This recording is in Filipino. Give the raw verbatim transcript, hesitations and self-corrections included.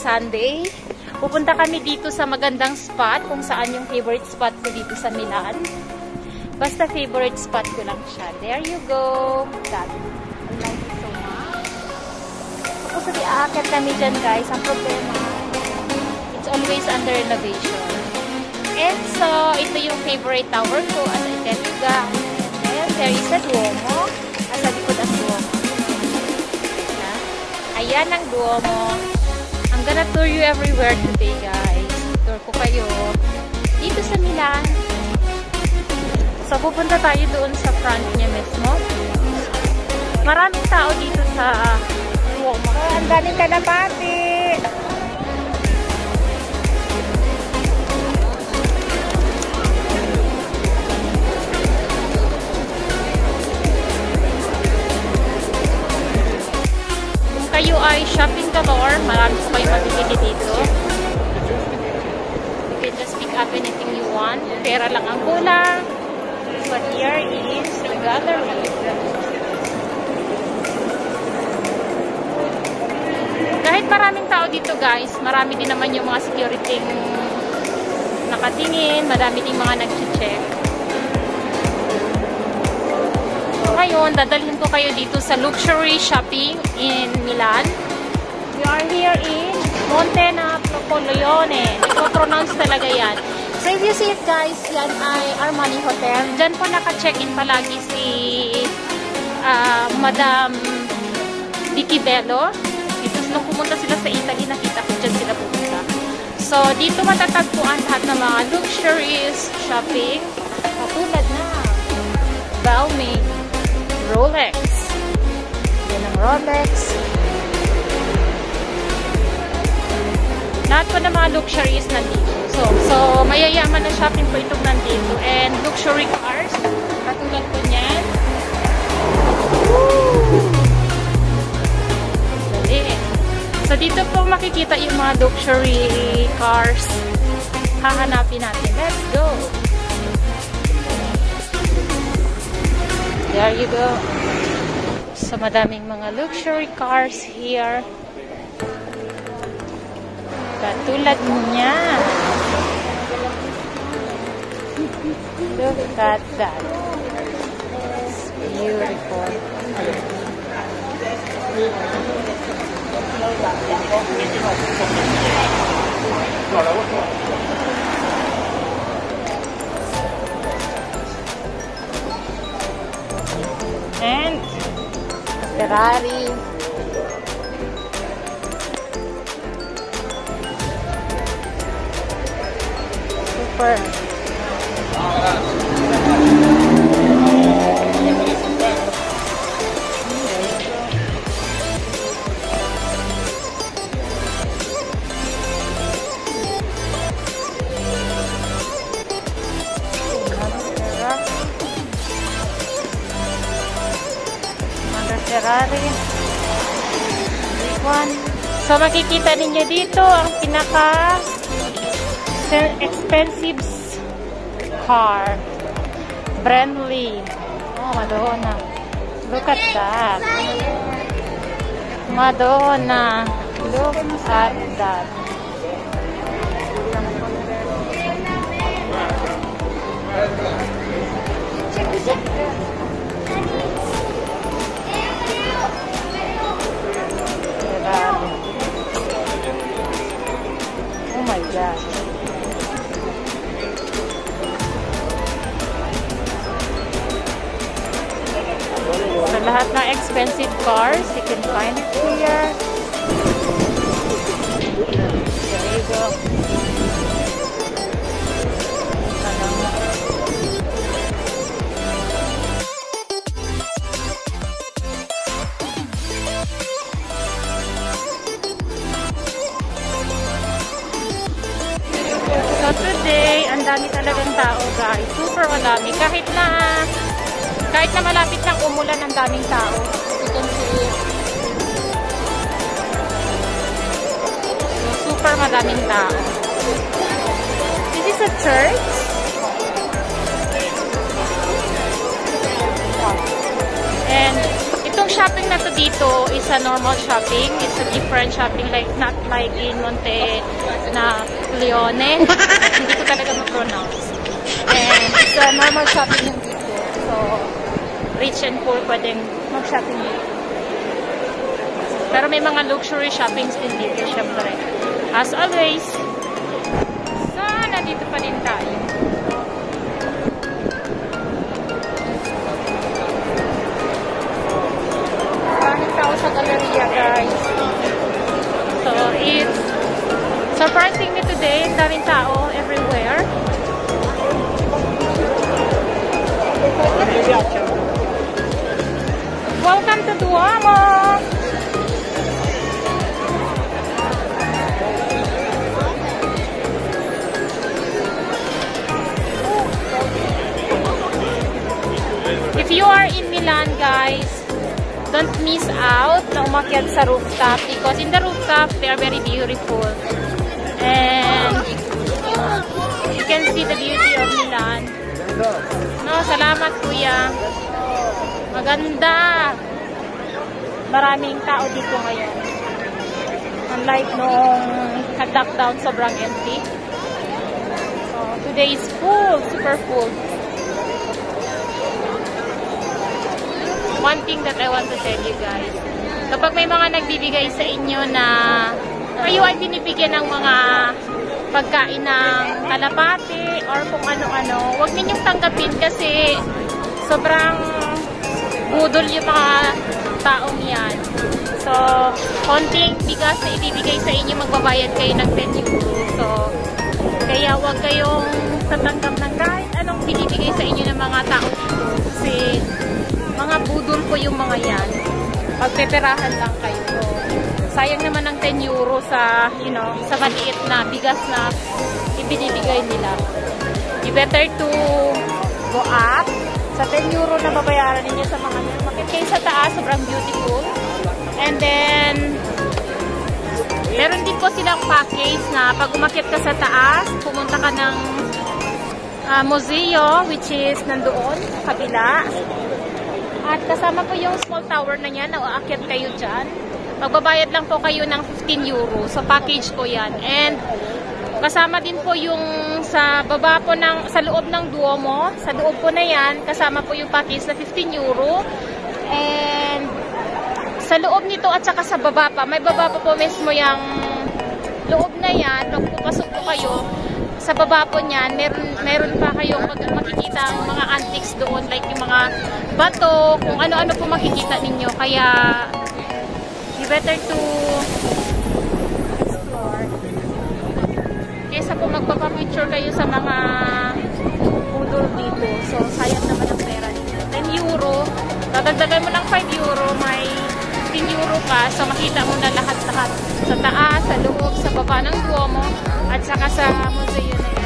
Sunday. Pupunta kami dito sa magandang spot kung saan yung favorite spot ko dito sa Milan. Basta favorite spot ko lang siya. There you go. God, I like it so much. Tapos sabi, aakit kami dyan guys. Ang problema, it's always under renovation. And so, ito yung favorite tower ko. As I tell you guys. Ayan, there is a Duomo. As a likod ang Duomo. Ayan ang Duomo. I'm gonna tour you everywhere today guys. Tour ko kayo dito sa Milan. So, pupunta tayo doon sa front niya mismo. Maraming tao dito sa Duomo. Oh, ang daming kalapati. Kung kayo ay shopping galore, marami po kayo mabibili dito. You can just pick up anything you want. Pera lang ang kulang. But here is the gallery. Kahit maraming tao dito guys, marami din naman yung mga security nakatingin, marami din mga nag-check. So ngayon, dadalhin ko kayo dito sa luxury shopping in Milan. We are here in Montenapoleone. Nagpo-pronounce talaga yan. So if you see it guys, yan ay Armani Hotel. Diyan po naka-check-in palagi si uh, Madam Vicky Bello. Dito, nung pumunta sila sa Italy, nakita ko dyan sila pumunta. So dito matatagpuan lahat ng mga luxuries, shopping, katulad na Balmain, Rolex. Yan ang Rolex. Lahat po ng mga luxuries nandito. So, so mayayaman na shopping po itong nandito. And luxury cars. Katulad po niyan. So, dito po makikita yung mga luxury cars. Hahanapin natin. Let's go! There you go. So, madaming mga luxury cars here. Katulad niya. Look at that. It's beautiful. And Ferrari. Ferrari. So makikita ninyo dito ang pinaka expensive car, Bentley. Oh, Madonna. Look at that. Madonna. Look at that. Oh my God. Lahat ng expensive cars, you can find it here. There you go. So today, ang dami talagang tao guys. Super madami. Kahit na Kahit na malapit ng umulan, ang daming tao. You can see it. So, super madaming tao. This is a church. And itong shopping na to dito is a normal shopping. It's a different shopping, like not like in Montenapoleone. Hindi ko talaga ma-pronounce. And it's a normal shopping na dito. So, rich and poor pwedeng mag-shopping dito. Pero may mga luxury shoppings din dito, syempre. As always, so, nandito pa din tayo. Sa Galleria, guys. So, it's surprising me today. Ang daming tao everywhere. Welcome to Duomo! If you are in Milan, guys, don't miss out na umakyat sa rooftop, because in the rooftop they are very beautiful and you can see the beauty of Milan. No, salamat kuya. Maganda. Maraming tao dito ngayon. Unlike nung lockdown, sobrang empty. So, today is full, super full. One thing that I want to tell you guys, kapag may mga nagbibigay sa inyo na kayo ay binibigyan ng mga pagkain ng kalapati or kung ano-ano, huwag ninyong tanggapin kasi sobrang budol yung mga taong yan. So, konting bigas na ibibigay sa inyo, magbabayad kayo ng ten euro. So, kaya huwag kayong tatanggap ng kahit anong binibigay sa inyo ng mga taong ito kasi mga budol po yung mga yan. Pagpeperahan lang kayo. So, sayang naman ang ten euro sa, you know, sa maliit na bigas na ibinibigay nila. You better to go up. Sa ten euro na babayaran ninyo sa mga market. Kayo sa taas, sobrang beautiful. And then, meron din po silang package na pag umakit ka sa taas, pumunta ka ng uh, museo, which is nandoon, kabila. At kasama po yung small tower na yan na aakyat kayo dyan. Magbabayad lang po kayo ng fifteen euro. So package po yan. And kasama din po yung sa baba po ng, sa loob ng Duomo. Sa loob po na yan, kasama po yung package na fifteen euro. And sa loob nito at saka sa baba pa, may baba po po mismo yung loob na yan. Pag pupasok po kayo, sa baba po niyan, meron, meron pa kayong makikita ang mga antiques doon, like yung mga bato, kung ano-ano po makikita ninyo. Kaya, you better to explore. Kesa po magpapapicture kayo sa mga budol dito. So, sayang naman ang pera ninyo. ten euro, dadagdagan mo ng five euro, may ten euro pa. So, makita mo na lahat-lahat. Sa taas, sa loob, sa baba ng Duomo, at saka sa museo na